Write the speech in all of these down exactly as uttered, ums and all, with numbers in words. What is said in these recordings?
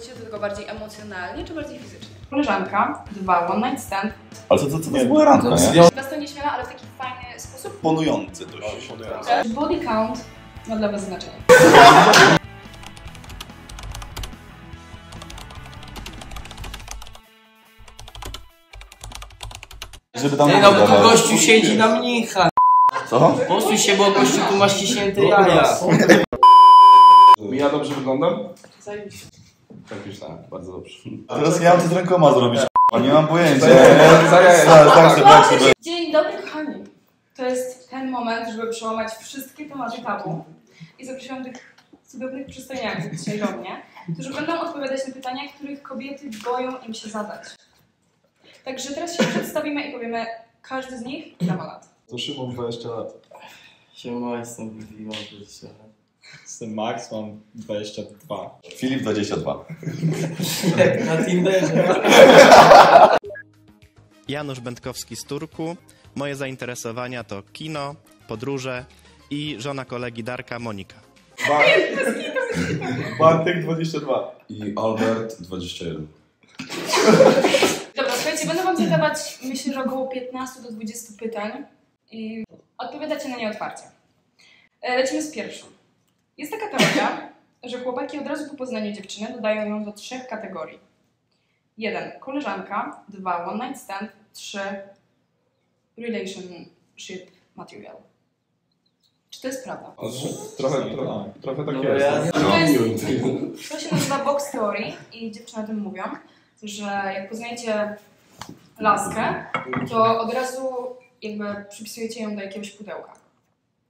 podchodzicie do tego bardziej emocjonalnie czy bardziej fizycznie? Koleżanka, dwa one night stand. Ale co, co, co to była randka, nie? Was to nieśmiała, ale w taki fajny sposób. Ponujący dość. Ponujący. Body count ma dla was znaczenie. Żeby tam nie, no bo tu gościu siedzi na mnicha. Co? Posuń się, bo gościu tu masz ciśnięte jaja. Ja dobrze wyglądam? Zajebiście. Tak już tak, bardzo dobrze. A teraz ja mam to z rękoma zrobić, nie mam pojęcia. Dzień dobry kochani. To jest ten moment, żeby przełamać wszystkie tematy tabu. I zaprosiłam tych cudownych przystojniaków dzisiaj do mnie, którzy będą odpowiadać na pytania, których kobiety boją im się zadać. Także teraz się przedstawimy i powiemy, każdy z nich ile ma lat. To Szymon, dwadzieścia lat. Siema, jestem Filip, dwadzieścia lat. Jestem Max, mam dwadzieścia dwa. Filip, dwadzieścia dwa. Jak na Tinderze. Janusz Będkowski z Turku. Moje zainteresowania to kino, podróże i żona kolegi Darka, Monika. Bar Bartek, dwadzieścia dwa. I Albert, dwadzieścia jeden. Dobra, słuchajcie, będę wam zadawać, myślę, że około piętnaście do dwudziestu pytań i odpowiadacie na nie otwarcie. Lecimy z pierwszą. Jest taka teoria, że chłopaki od razu po poznaniu dziewczyny dodają ją do trzech kategorii. Jeden, koleżanka. Dwa, one night stand. Trzy, relationship material. Czy to jest prawda? Trochę, trochę, trochę tak jest. To, jest, to się nazywa Box Theory i dziewczyny o tym mówią, że jak poznajecie laskę, to od razu jakby przypisujecie ją do jakiegoś pudełka.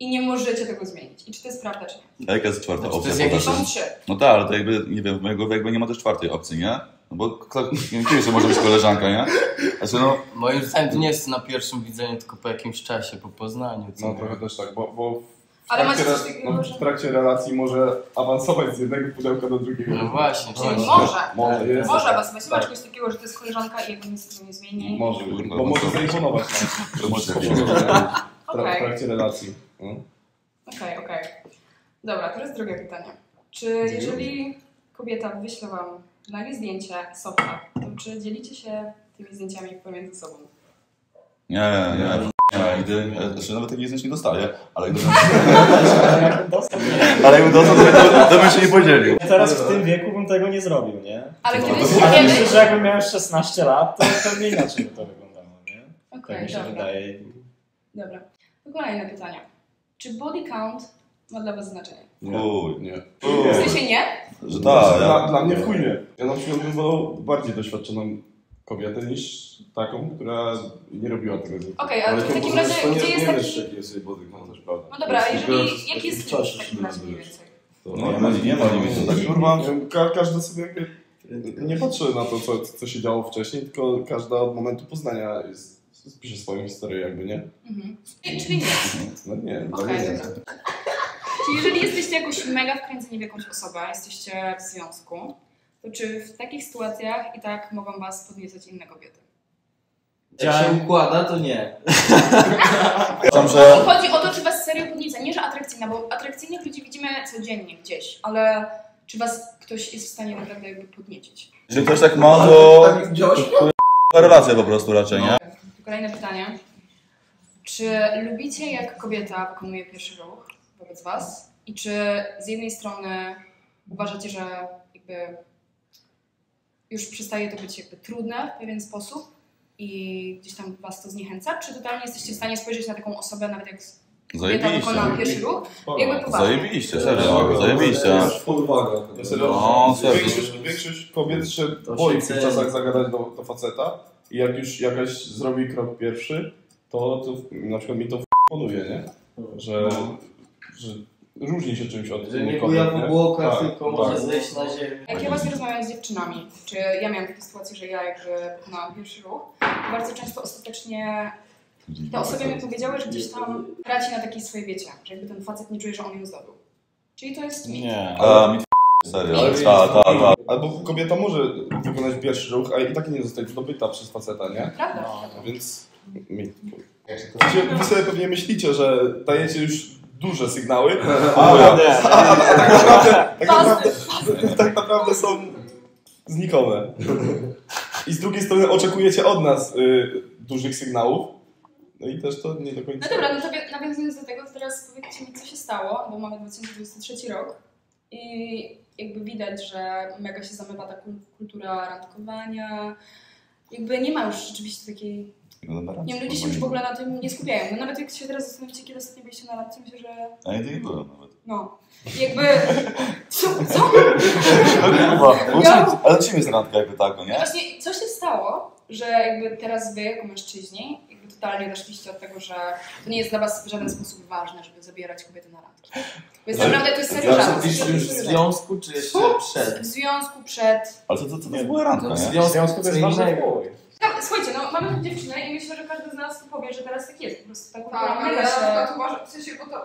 I nie możecie tego zmienić. I czy to jest prawda, czy nie? A jaka jest czwarta opcja? To jest są trzy. No tak, ale to jakby, nie wiem, w mojej głowie jakby nie ma też czwartej opcji, nie? No bo kiedyś to może być koleżanka, nie? Znaczy, no... Moim zdaniem to nie jest na pierwszym widzeniu, tylko po jakimś czasie, po poznaniu. Co no trochę też tak, bo... bo... Ale macie coś takiego, no, w trakcie relacji może awansować z jednego pudełka do drugiego. No właśnie, czyli może. Może, może, jest, może tak, awansować. Tak. Masz coś takiego, że to jest koleżanka i jakby nic tego nie zmieni. Może, bo no, może zaimponować. W trakcie relacji. Okej, okej. Dobra, teraz drugie pytanie. Czy jeżeli kobieta wyśle wam nagie zdjęcie sofa, to czy dzielicie się tymi zdjęciami pomiędzy sobą? Nie, nie. Nie, gdy, znaczy nawet takich zdjęć nie dostaję, ale gdybym dostał, to bym się nie podzielił. Teraz w tym wieku bym tego nie zrobił, nie? Ale gdybyś nie myślę, że jakbym miał szesnaście lat, to pewnie inaczej by to wyglądało, nie? Okej, tak mi się wydaje. Dobra. Kolejne pytanie. Czy body count ma dla was znaczenie? Uuu, nie. W sensie nie? Że tak, dla mnie w chuj nie. Ja na przykład bym wolał bardziej doświadczoną kobietę niż taką, która nie robiła tego. Okej, okay, ale to w takim razie, gdzie jest taki... Nie sobie body count, też prawda. No dobra, a jeżeli... Jaki jest w takim razie mniej więcej? No nie ma, nie wiem, tak kurwa. Każdy sobie jakby... Nie patrzy na to, co, co się działo wcześniej, tylko każda od momentu poznania jest... Pisze swoją historię jakby, nie? Mhm. Czyli nie. No nie, no okay, nie. Czyli jeżeli jesteście jakoś mega wkręceni w jakąś osobę, jesteście w związku, to czy w takich sytuacjach i tak mogą was podniecać inne kobiety? Jak się układa, to nie. Tam, że... Chodzi o to, czy was serio podnieca, nie że atrakcyjna, bo atrakcyjnych ludzi widzimy codziennie gdzieś, ale czy was ktoś jest w stanie naprawdę jakby podniecić? Jeżeli ktoś tak ma, to... to relacja po prostu raczej, nie? Kolejne pytanie. Czy lubicie, jak kobieta wykonuje pierwszy ruch wobec was? I czy z jednej strony uważacie, że jakby już przestaje to być jakby trudne w pewien sposób i gdzieś tam was to zniechęca? Czy totalnie jesteście w stanie spojrzeć na taką osobę, nawet jak kobieta wykonała pierwszy ruch? Jakby poważnie. Zajebiście, serio, zajebiście. Pod uwagę. No, większość, większość kobiet się boi w tych czasach zagadać do, do faceta. I jak już jakaś zrobi krok pierwszy, to, to na przykład mi to wponuje, nie? Że, że różni się czymś od innych. Nie kuja po błokach, tylko może tak zejść na ziemię. Jak ja właśnie rozmawiam z dziewczynami, czy ja miałam taką sytuację, że ja jakże na pierwszy ruch, bardzo często ostatecznie te osoby mi powiedziały, że gdzieś tam traci na takiej swojej wiecie, że jakby ten facet nie czuje, że on ją zdobył. Czyli to jest mit. Nie. A, mit. Serio, ta, ta, ta. Albo kobieta może wykonać pierwszy ruch, a i tak nie zostać zdobyta przez faceta, nie? Prawda. No, więc wy sobie pewnie myślicie, że dajecie już duże sygnały, a tak naprawdę są znikome. I z drugiej strony oczekujecie od nas y, dużych sygnałów. No i też to nie do końca... No dobra, no to nawiązując do tego, to teraz powiedzcie mi, co się stało, bo mamy dwa tysiące dwudziesty trzeci rok i jakby widać, że mega się zamywa ta kultura randkowania. Jakby nie ma już rzeczywiście takiej... No na nie wiem, ludzie się już w ogóle na tym nie skupiają. No nawet jak się teraz zastanowicie, kiedy ostatnio byliście na randce, myślę, że... A ja to nie byłem nawet. No. Jakby... Co? Co? Ale czym jest randka jakby tak, no nie? Właśnie, co się stało, że jakby teraz wy jako mężczyźni jakby totalnie zeszliście od tego, że to nie jest dla was w żaden sposób ważne, żeby zabierać kobiety na randki. Bo jest naprawdę, to jest serio żart. Już w związku czy jeszcze przed? W związku przed... Ale co to była randka, nie? W związku to jest ważne. No, słuchajcie, no mamy dziewczynę i myślę, że każdy z nas powie, że teraz tak jest. Po prostu tak uważam. Tak, ale to uważam, w sensie, bo to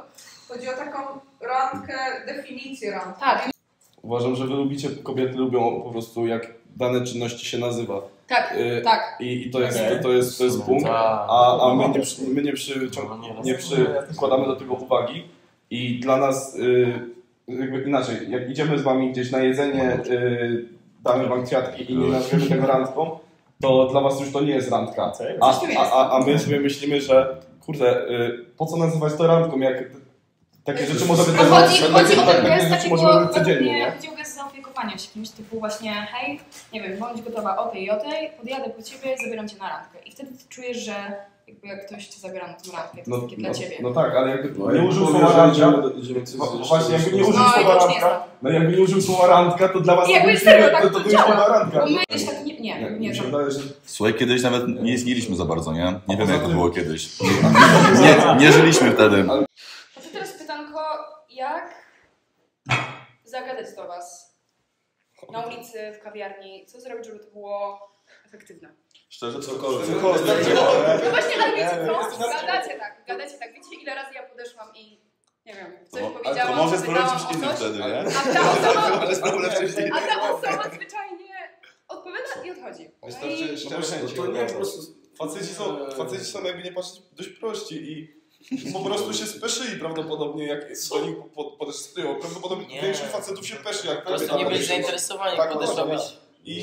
chodzi o taką randkę, definicję randki. Tak. Uważam, że wy lubicie, kobiety lubią po prostu jak dane czynności się nazywa. Tak, y tak. I, i to, jest, okay. to, to, jest, to jest punkt, a, a my nie, przy, my nie, przyciąg, nie przykładamy do tego uwagi. I dla nas, y jakby inaczej, jak idziemy z wami gdzieś na jedzenie, y damy wam kwiatki i nie nazwiemy tego randką, to dla was już to nie jest randka, a, a, a my sobie myślimy, że kurde, y, po co nazywać to randką, jak takie rzeczy może być... Chodzi o ten gest zaopiekowania się kimś, typu właśnie hej, nie wiem, bądź gotowa o tej i o tej, podjadę po ciebie, zabieram cię na randkę i wtedy czujesz, że jakby jak ktoś cię zabiera na tą randkę, to no, takie no, dla ciebie. No tak, ale jakby no, nie użył słowa randka, właśnie jakby nie użył słowa randka, no jakby nie użył słowa randka, to dla was to już słowa randka. Nie, nie, nie. Słuchaj, kiedyś nawet nie istnieliśmy za bardzo, nie? Nie wiem, jak to było kiedyś. Nie, nie żyliśmy wtedy. A to teraz pytanko, jak zagadać do was? Na ulicy, w kawiarni, co zrobić, żeby to było efektywne? Szczerze, cokolwiek. No właśnie, ale wiecie, prosto, gadacie tak, gadacie tak. Wiecie, ile razy ja podeszłam i... Nie wiem, coś to, powiedziałam, to może sprawdzić innym wtedy, nie? A ta osoba zwyczajnie... odpowiada i odchodzi. Wystarczy szczęście. No to nie, po prostu faceci są, faceci są jakby nie patrzeć dość prości i po prostu się speszyli prawdopodobnie, jak do nich podeszli. Prawdopodobnie większość facetów się peszy, jak kobieta. Po prostu nie byli zainteresowani, tak, podeszłabyś. I,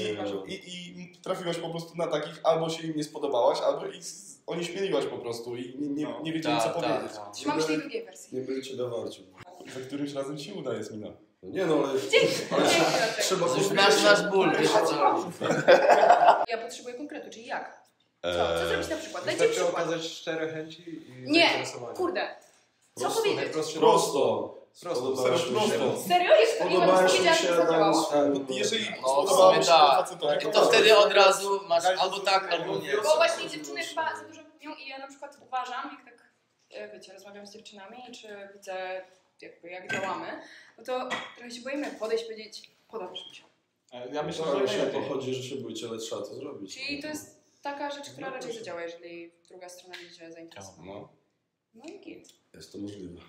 i, I trafiłaś po prostu na takich, albo się im nie spodobałaś, albo ich, oni śmieliłaś po prostu i nie, nie, nie wiedzieli co powiedzieć. Trzymam się tej drugiej wersji. Nie byli cię dowarci. Za którymś razem ci udaje z mina. Nie no, ale... Dzięki, ale dzięki trzeba coś nasz, nasz ból, wiesz co? Ja potrzebuję konkretu, czyli jak? Co, co zrobić na przykład? Dajcie mi przykład. Okazać szczere chęci i nie, kurde. Co prosto, powiedzieć? Prosto, prosto. Prosto, prosto. Serio? Jeszcze nie mam powiedzieć, jak to zadziałało? Jeżeli spodobało mi się facetowi, to wtedy od razu masz albo tak, albo nie. Bo właśnie dziewczyny chyba za dużo mówią i ja na przykład uważam, jak tak, wiecie, rozmawiam z dziewczynami, czy widzę... Jakby jak działamy, no to trochę się boimy podejść, powiedzieć, podoba mi się. Ja myślę, że się to chodzi, że się boicie, ale trzeba to zrobić. Czyli to jest taka rzecz, która no, raczej zadziała, jeżeli druga strona będzie się zainteresowana. No, no i git. Jest to możliwe.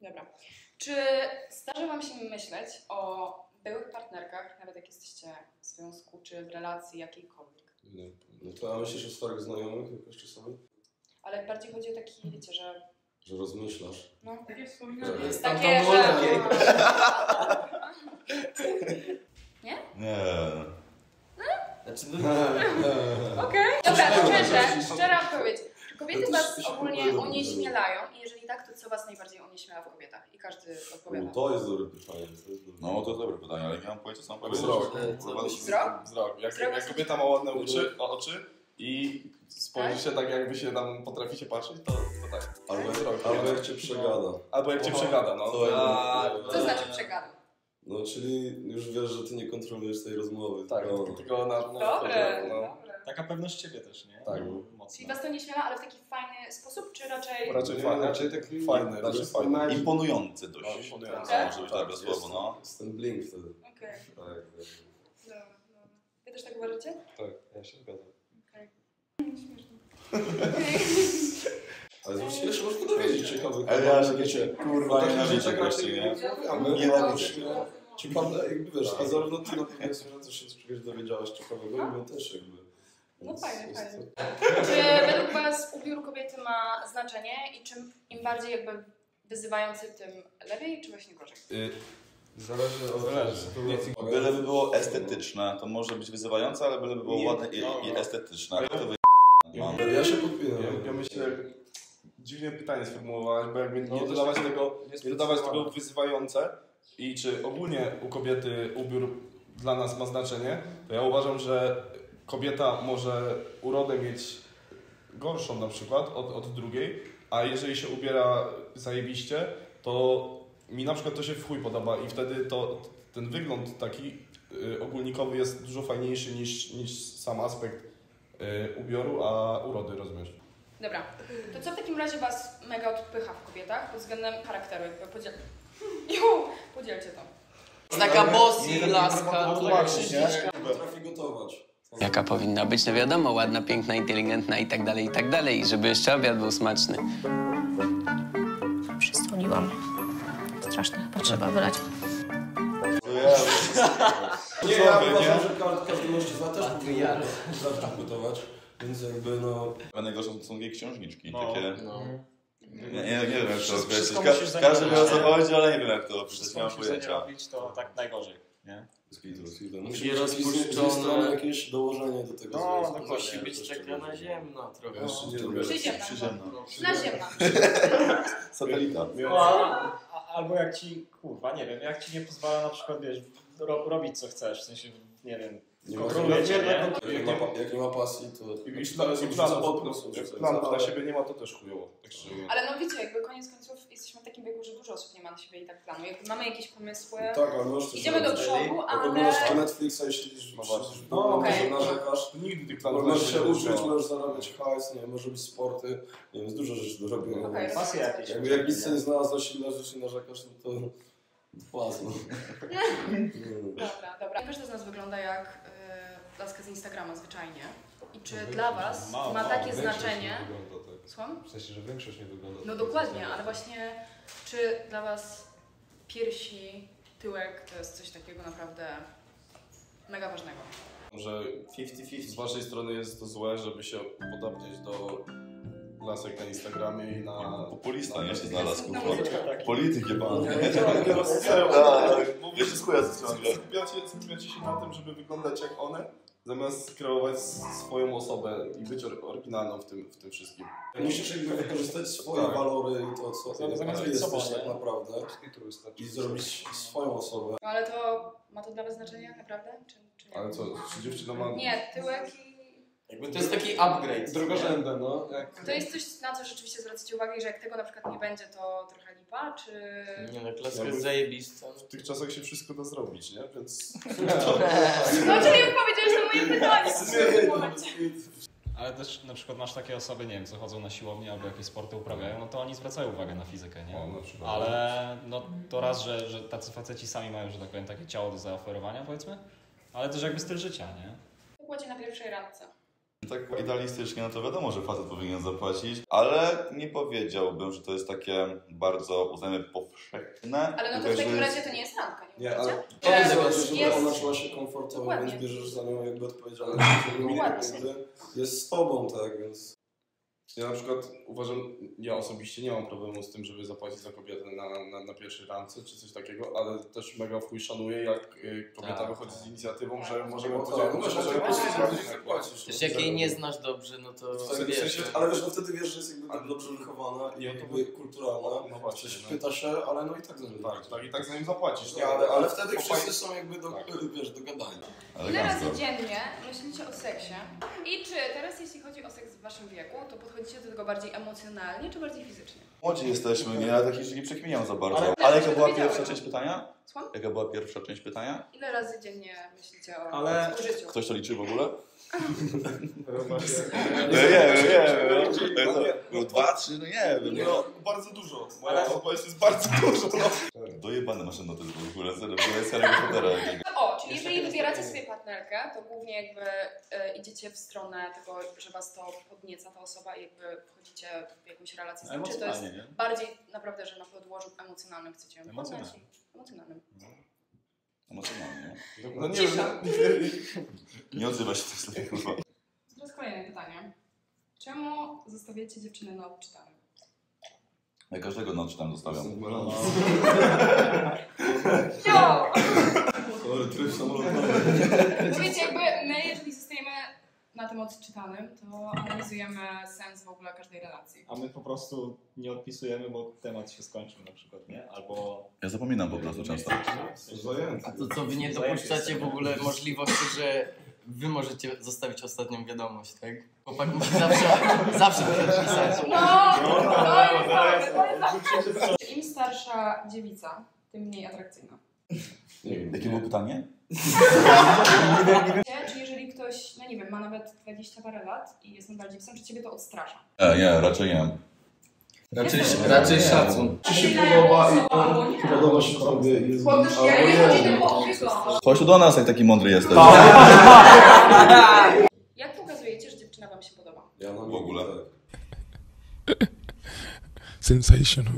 Dobra. Czy zdarza wam się myśleć o byłych partnerkach, nawet jak jesteście w związku, czy w relacji jakiejkolwiek? No, no to a myślisz o starych znajomych jakoś czasami? Ale bardziej chodzi o taki, wiecie, że... Że rozmyślasz. No, takie wspominanie. Jest tam, takie, tam że... Nie? Nie. No? Znaczy, no... Okej. Okay. Dobra, szczerze, szczera odpowiedź. Czy kobiety was ogólnie unieśmielają? I jeżeli tak, to co was najbardziej unieśmiela w kobietach? I każdy odpowiada. No, to jest dobre pytanie. To jest dobre. No, to jest dobre pytanie, ale nie mam pojęcia, co mam powiedzieć. Wzrok. Wzrok? Wzrok. Jak, jak kobieta ma ładne uczy, oczy i... Spojrzysz się tak, jakby się tam potraficie patrzeć, to, to tak. Albo, albo jak cię przegada. Albo jak cię przegada, no. To, a, to, to znaczy przegada. No, czyli już wiesz, że ty nie kontrolujesz tej rozmowy. Tak, no. Tylko na... No, dobre, no. Dobre. Taka pewność ciebie też, nie? Tak. Mocno. Czyli was to nie śmiela, ale w taki fajny sposób, czy raczej... Raczej nie, fajny, raczej taki fajny, raczej fajny. Imponujący dość. No, imponujący, tak? Może być tak, bez słowa, no. Jest ten blink wtedy. Okej. Okay. Tak, no, no. Wy też tak uważacie? Tak, ja się zgadzam. Ale już się można dowiedzieć ciekawych. Ale ja że wiecie, kurwa, nie na życie raczej, nie? Nie na życie. Czy pan, jakby wiesz, a zarówno ty na pewno się czegoś dowiedziałaś ciekawego i my też jakby. No fajnie, fajnie. Czy według was ubiór kobiety ma znaczenie i czym im bardziej jakby wyzywający, tym lepiej, czy właśnie gorzej? Zależy od sytuacji. Byle by było estetyczne, to może być wyzywające, ale byle by było ładne i, no, i estetyczne. Ale to wy... Mam. Ja się podpinam. Ja, ja myślę, dziwne pytanie sformułowałeś, bo jakby nie dodawać tego, nie dodawać tego wyzywające i czy ogólnie u kobiety ubiór dla nas ma znaczenie, to ja uważam, że kobieta może urodę mieć gorszą na przykład od, od drugiej, a jeżeli się ubiera zajebiście, to mi na przykład to się w chuj podoba i wtedy to, ten wygląd taki y, ogólnikowy jest dużo fajniejszy niż, niż sam aspekt y, ubioru, a urody, rozumiesz? Dobra, to co w takim razie was mega odpycha w kobietach pod względem charakteru? Podziel... Juhu, podzielcie to. Taka bossy, laska, krzyżniczka. Potrafi gotować. Jaka powinna być? No wiadomo, ładna, piękna, inteligentna i tak dalej, i tak dalej. Żeby jeszcze obiad był smaczny. Przystoliłam. Strasznie, chyba trzeba wylać. Nie, ja uważam, że każdy mężczyzna też powinien zacząć gotować. Więc jakby no... Najgorsze są takie księżniczki, no, takie... No. Nie, nie, nie wiem, jak to określić. Ka każdy miał co powiedzieć, ale nie wiem, jak to przecież nie mam pojęcia. To tak najgorzej, nie? Musi rozpuszczone jakieś dołożenie do tego. No, no musi być taka naziemna trochę. Przyziemna. Naziemna. Satelita. Albo jak ci, kurwa, nie wiem, jak ci nie pozwala na przykład, wiesz, robić co chcesz, w sensie, nie wiem. Nie ma, nie? Jak, nie ma, jak nie ma pasji, to... I, i, plan, i planów, po prostu, jak planów ale... na siebie nie ma, to też chujowo. Także... Ale no wiecie, jakby koniec końców jesteśmy w takim wieku, że dużo osób nie ma na siebie i tak planu. Jakby mamy jakieś pomysły, tak, idziemy do przodu, ale... Jak oglądasz Netflixa i siedzisz, no, no okay. Narzekasz, nigdy tych planów nie możesz się uczyć, możesz zarabiać hajs, nie, może być sporty, nie wiem, dużo rzeczy robią. Okay. Pasje jakieś. Jakby jak nic nie znalazłeś i na rzeczy narzekasz, to... Płasno. Dobra, dobra. Każda z nas wygląda jak y, laska z Instagrama zwyczajnie. I czy no dla was ma, ma takie ma, znaczenie... Wygląda, tak. Słucham? W sensie, że większość nie wygląda tak. No dokładnie, ale właśnie czy dla was piersi, tyłek to jest coś takiego naprawdę mega ważnego? Może fifty fifty z waszej strony jest to złe, żeby się podobnieć do... Lasek na Instagramie i na... Populista jeszcze znalazł, kurwa. Polityk jebany. Mówię, że skuja ze strony. Skupiacie się na tym, żeby wyglądać jak one, zamiast kreować swoją osobę i być oryginalną w tym, w tym wszystkim. Musisz jakby wykorzystać swoje tak. walory i to, co ty tak, jesteś tak naprawdę. I zrobić swoją osobę. No ale to ma to dla was znaczenie, naprawdę? Czy, czy nie? Ale co, czy dziewczyna ma... Nie, tyłek i... Jakby to jest taki upgrade. Drugorzędne, no. Jak... To jest coś, na co rzeczywiście zwracacie uwagę, że jak tego na przykład nie będzie, to trochę lipa, czy... Nie, no klaska jest zajebista. W tych czasach się wszystko da zrobić, nie? Więc... No, czyli odpowiedziałeś na moje pytanie w tym momencie. Ale też na przykład masz takie osoby, nie wiem, co chodzą na siłownię albo jakieś sporty uprawiają, no to oni zwracają uwagę na fizykę, nie? O, no, ale no to raz, że, że tacy faceci sami mają, że tak powiem, takie ciało do zaoferowania, powiedzmy, ale też jakby styl życia, nie? Kładzie na pierwszej randce. Tak idealistycznie, no to wiadomo, że facet powinien zapłacić, ale nie powiedziałbym, że to jest takie bardzo, uznajmy, powszechne. Ale no to w takim razie to nie jest randka, nie? Nie, ale to jest właśnie, że ona czuła się komfortowo, więc bierzesz za nią jakby odpowiedzialność, jest z tobą, tak, więc... Ja na przykład uważam, ja osobiście nie mam problemu z tym, żeby zapłacić za kobietę na, na, na pierwszej randce czy coś takiego, ale też mega w chuj szanuję, jak kobieta tak, wychodzi tak. z inicjatywą, że możemy podzielić, że zapłacić. Też jak jej nie znasz dobrze, no to w sensie, wiesz. Się, ale wiesz, no wtedy wiesz, że jest jakby tak dobrze wychowana i jakby kulturalna, no właśnie, no. Pyta się, ale no i tak za nim tak, tak, i tak za nim zapłacisz. Nie, ale, ale wtedy Popaj... wszyscy są jakby do, tak. wiesz, do gadania. Ile razy dziennie myślicie o seksie i czy teraz jeśli chodzi o seks w waszym wieku, to podchodzi Chodzicie do tego bardziej emocjonalnie, czy bardziej fizycznie? Młodzi jesteśmy, nie? Ja takich rzeczy nie przekminiam za bardzo. Ale, ale jaka była pierwsza część pytania? Słucham? Jaka była pierwsza część pytania? Ile razy dziennie myślicie o ale... użyciu? Ktoś to liczy w ogóle? No nie wiem, nie wiem. No dwa, trzy, no nie wiem. No bardzo dużo. Moja odpowiedź jest bardzo dużo. Dojebane masz na to w ogóle. O, czyli jeżeli wybieracie sobie partnerkę, to głównie jakby e, idziecie w stronę tego, że was to podnieca ta osoba i jakby wchodzicie w jakąś relację z tym, czy to jest nie? bardziej naprawdę, że na podłożu emocjonalnym chcecie ją poznać? Emocjonalnym. No. Emocjonalnie. No nie, nie odzywa się to sobie, kurwa. Teraz kolejne pytanie. Czemu zostawiacie dziewczyny na odczytaniu? Ja każdego noc tam dostawiam. Jo! Sorry, tryb samolotowy. Wiecie, jakby my, jeżeli zostajemy na tym odczytanym, to analizujemy sens w ogóle każdej relacji. A my po prostu nie odpisujemy, bo temat się skończył na przykład, nie? Albo... Ja zapominam po prostu często. A to co, wy nie dopuszczacie w ogóle możliwości, że wy możecie zostawić ostatnią wiadomość, tak? Chłopak musi zawsze, zawsze pisać. No, no, no, im starsza dziewica, tym mniej atrakcyjna. Jakie było pytanie? Czy jeżeli ktoś, no nie wiem, ma nawet dwadzieścia parę lat i jest nadal dziewczyną, czy ciebie to odstrasza? E, nie, raczej nie. Raczej, raczej szacun. Czy się podoba i on podoba się tobie i jest... Chłopcy, ja nie chodzi do połowy. Chodź do nas, jak taki mądry jesteś. Jak pokazujecie, że dziewczyna wam się podoba? Ja w ogóle. Sensational.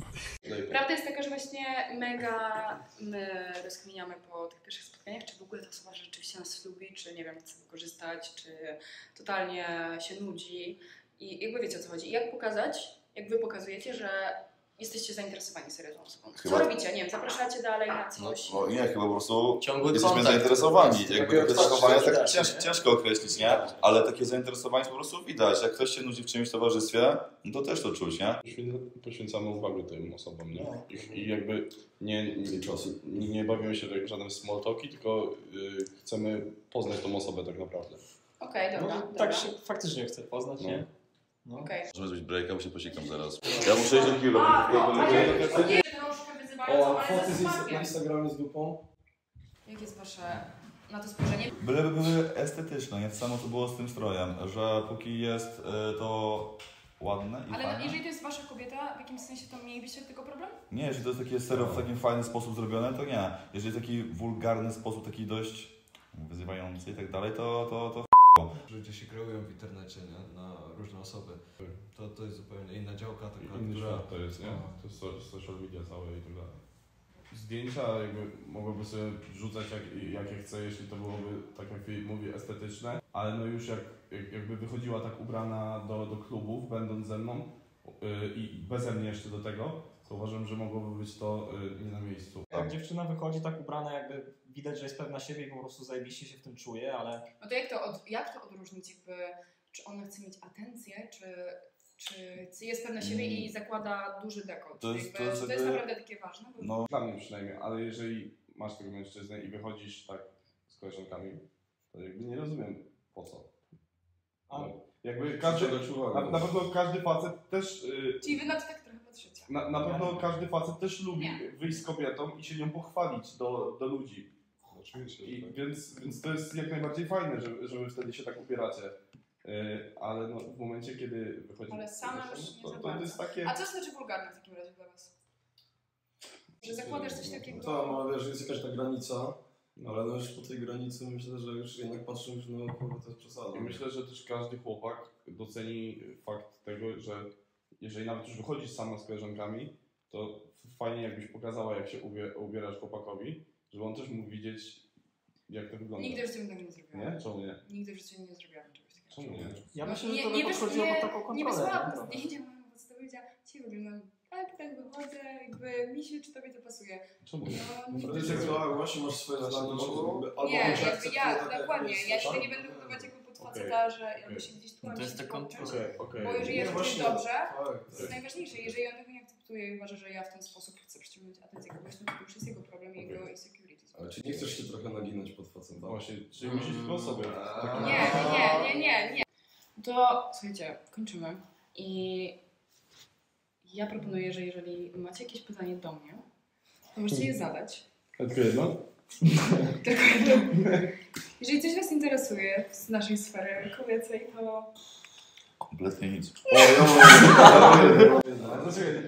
Prawda jest taka, że właśnie mega my rozkminiamy po tych pierwszych spotkaniach, czy w ogóle ta osoba rzeczywiście nas lubi, czy nie wiem, chce wykorzystać, czy totalnie się nudzi. I jakby wiecie, o co chodzi. Jak pokazać, jak wy pokazujecie, że jesteście zainteresowani serią tą osobą. Co chyba... robicie? Nie wiem, zapraszacie dalej na coś? No, no nie, chyba po prostu ciągły jesteśmy kontakt, zainteresowani. Jakby to zachowanie tak, tak ciężko, ciężko określić, nie? Ale takie zainteresowanie po prostu widać. Jak ktoś się nudzi w czymś towarzystwie, no to też to czuć, nie? Poświęcamy uwagę tym osobom, nie? I, i jakby nie, nie, nie, nie bawimy się w żadnym small talki, tylko yy, chcemy poznać tą osobę tak naprawdę. Okej, okay, dobra, no, dobra. Tak się faktycznie chcę poznać, no. Nie? No. Okej. Okay. Może być breaka, bo się posiekam zaraz. Ja muszę iść do kilo. O, a foty z na Instagramie z dupą? Jakie jest wasze na to spojrzenie? Byleby były estetyczne, nie samo to było z tym strojem, że póki jest y, to ładne i ale fajne. Jeżeli to jest wasza kobieta, w jakimś sensie to mielibyście tylko problem? Nie, jeżeli to jest takie serio w takim fajny sposób zrobione, to nie. Jeżeli jest taki wulgarny sposób, taki dość wyzywający i tak dalej, to... to, to... Ludzie się kreują w internecie, nie? Na różne osoby. To, to jest zupełnie inna działka, taka, inny która... to jest, nie? To jest social media całe i tak dalej. Zdjęcia jakby mogłoby sobie wrzucać jak, jak ja chcę, jeśli to byłoby, tak jak Filip mówi, estetyczne. Ale no już jak, jakby wychodziła tak ubrana do, do klubów, będąc ze mną yy, i beze mnie jeszcze do tego, to uważam, że mogłoby być to yy, nie na miejscu. Jak dziewczyna wychodzi tak ubrana, jakby widać, że jest pewna siebie i po prostu zajebiście się w tym czuje, ale... No to jak to, od, jak to odróżnić, jakby, czy ona chce mieć atencję, czy, czy jest pewna siebie mm. i zakłada duży dekolt? To jest, jakby, to jest, to jest naprawdę takie ważne? Bo... No dla mnie przynajmniej, ale jeżeli masz tego mężczyznę i wychodzisz tak z koleżankami, to jakby nie rozumiem po co. A? No, jakby każdy, na, na pewno każdy facet też... Yy... Czyli wy na to tak trochę patrzycie. Na, na pewno każdy facet też lubi nie. wyjść z kobietą i się nią pochwalić do, do ludzi. Oczywiście, I, tak. więc, więc to jest jak najbardziej fajne, że, że wy wtedy się tak upieracie, yy, ale no, w momencie, kiedy wychodzi... Ale sama już nie to, to jest takie... A co znaczy wulgarne w takim razie dla was? Że zakładasz coś takiego... No, to, no, wiesz, jest jakaś ta granica, ale no, już po tej granicy myślę, że już jednak patrzymy już na około, to jest przesadą. I myślę, że też każdy chłopak doceni fakt tego, że jeżeli nawet już wychodzisz sama z koleżankami, to fajnie jakbyś pokazała, jak się ubierasz chłopakowi, żeby on też mógł widzieć, jak to wygląda. Nigdy w tym tego nie zrobiłam. Nie? Czemu nie? Nigdy w tym nie zrobiłam czegoś takiego. Czemu nie? Ja myślę, że to nie podchodziło pod taką kontrolę. Nie wysłałam po zdjęcia, mam po prostu powiedziała, cię wyglądam tak, tak wychodzę, jakby mi się, czy tobie to pasuje. Czemu nie? No, ty seksualnie masz swoje zdanie, nie, jakby ja, dokładnie, ja się nie będę budować jako pod faceta, że jakby się gdzieś tłumaczyć. Bo jeżeli ja czuję dobrze, to jest najważniejsze, jeżeli on tego nie akceptuje i uważa, że ja w ten sposób chcę przyciągnąć atencję kogoś, to już jest jego problem i jego insecurity. Ale czy nie chcesz się trochę naginać pod facem? Właśnie, czy myślisz po sobie? Nie, nie, nie, nie, nie. To słuchajcie, kończymy. I ja proponuję, że jeżeli macie jakieś pytanie do mnie, to możecie je zadać. Tylko jedno? Tylko jedno. Jeżeli coś was interesuje z naszej sfery kobiecej, to... Kompletnie nic.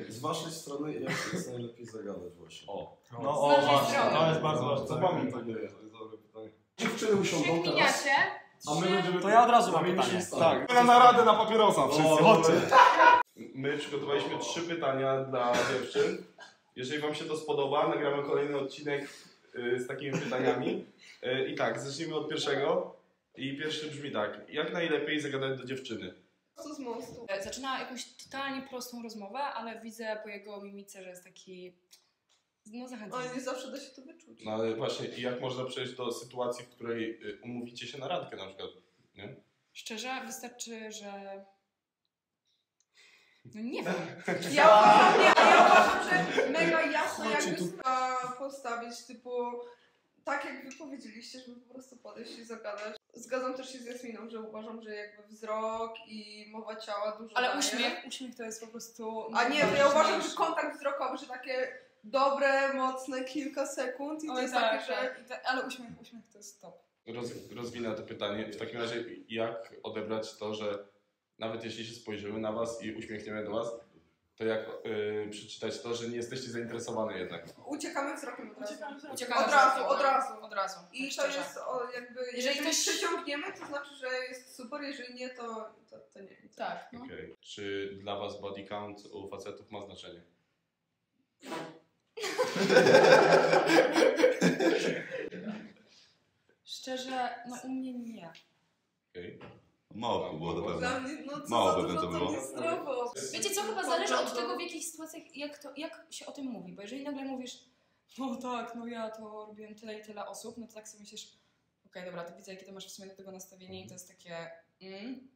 Z waszej strony jak jest najlepiej zagadać właśnie? O, no, o właśnie, to jest bardzo ważne. Zapamiętaj, to jest dobre pytanie. Dziewczyny usiądą teraz, a my będziemy... To ja od razu mam pytanie. Tak. Na naradę na papierosa wszyscy, chodźcie. My przygotowaliśmy trzy pytania dla dziewczyn. Jeżeli wam się to spodoba, nagramy kolejny odcinek z takimi pytaniami. I tak, zacznijmy od pierwszego. I pierwszy brzmi tak. Jak najlepiej zagadać do dziewczyny? Z mostu. Zaczynała jakąś totalnie prostą rozmowę, ale widzę po jego mimice, że jest taki... No zachęcam. Ale nie zawsze da się to wyczuć. No ale właśnie, i jak można przejść do sytuacji, w której umówicie się na randkę na przykład, nie? Szczerze, wystarczy, że... No nie wiem. Ja uważam, ja że mega jasno jakby postawić, typu... Tak jak wy powiedzieliście, żeby po prostu podejść i zagadać. Zgadzam też się z Jasminą, że uważam, że jakby wzrok i mowa ciała dużo... Ale daje. uśmiech, uśmiech to jest po prostu... A nie, ja uważam, że kontakt wzrokowy, że takie dobre, mocne kilka sekund i to jest tak, takie, że... Tak, ale uśmiech, uśmiech to jest top. Roz, rozwinę to pytanie. W takim razie jak odebrać to, że nawet jeśli się spojrzymy na was i uśmiechniemy do was, to jak yy, przeczytać to, że nie jesteście zainteresowane jednak? Uciekamy wzrokiem od razu. Uciekamy wzrokiem. Uciekamy od, razu, od, razu. od razu, od razu. I tak to szczerze. jest o, jakby, jeżeli, jeżeli ktoś... przyciągniemy, to znaczy, że jest super, jeżeli nie, to, to, to nie. Tak. No. Okay. Czy dla was body count u facetów ma znaczenie? Szczerze, no u mnie nie. Okej. Okay. Mało by było na pewno. Mało by to było. Wiecie co, chyba zależy od tego, w jakich sytuacjach, jak, to, jak się o tym mówi. Bo jeżeli nagle mówisz, no tak, no ja to robiłem tyle i tyle osób, no to tak sobie myślisz, okej, okay, dobra, to widzę, jakie to masz w sumie do tego nastawienie i to jest takie mm.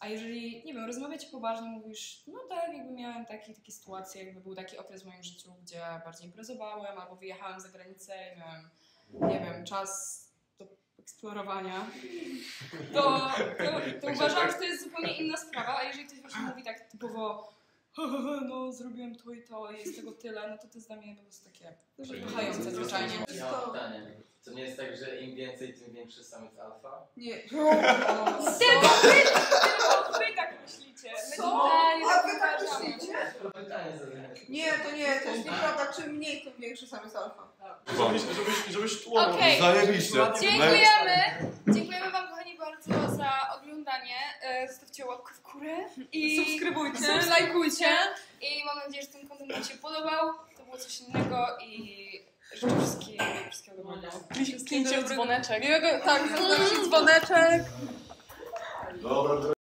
A jeżeli, nie wiem, rozmawiacie poważnie, mówisz, no tak, jakby miałem taki, takie sytuacje, jakby był taki okres w moim życiu, gdzie bardziej imprezowałem albo wyjechałem za granicę i miałem, nie wiem, czas eksplorowania, to, to, to uważam, że to jest zupełnie inna sprawa, a jeżeli ktoś właśnie mówi tak typowo no zrobiłem to i to i jest tego tyle, no to to jest dla mnie po prostu takie wypychające zwyczajnie. Ja mam pytanie, to nie jest tak, że im więcej, tym większy samiec alfa? Nie. Tylko wy, tylko wy tak myślicie. My co? A wy tak myślicie? Nie, to nie, to jest nieprawda, czym mniej, tym większy samiec alfa. Myślę, żebyś, żebyś tłumaczył. Okay. Zajebiście. Dziękujemy. Dziękujemy wam, kochani, bardzo za oglądanie. Zostawcie łapkę w górę i subskrybujcie, lajkujcie. I mam nadzieję, że ten content wam się podobał. To było coś innego i życzę wszystkim wszystkiego dobrego. Kliknijcie w dzwoneczek. Tak, zostawcie dzwoneczek. Dobra.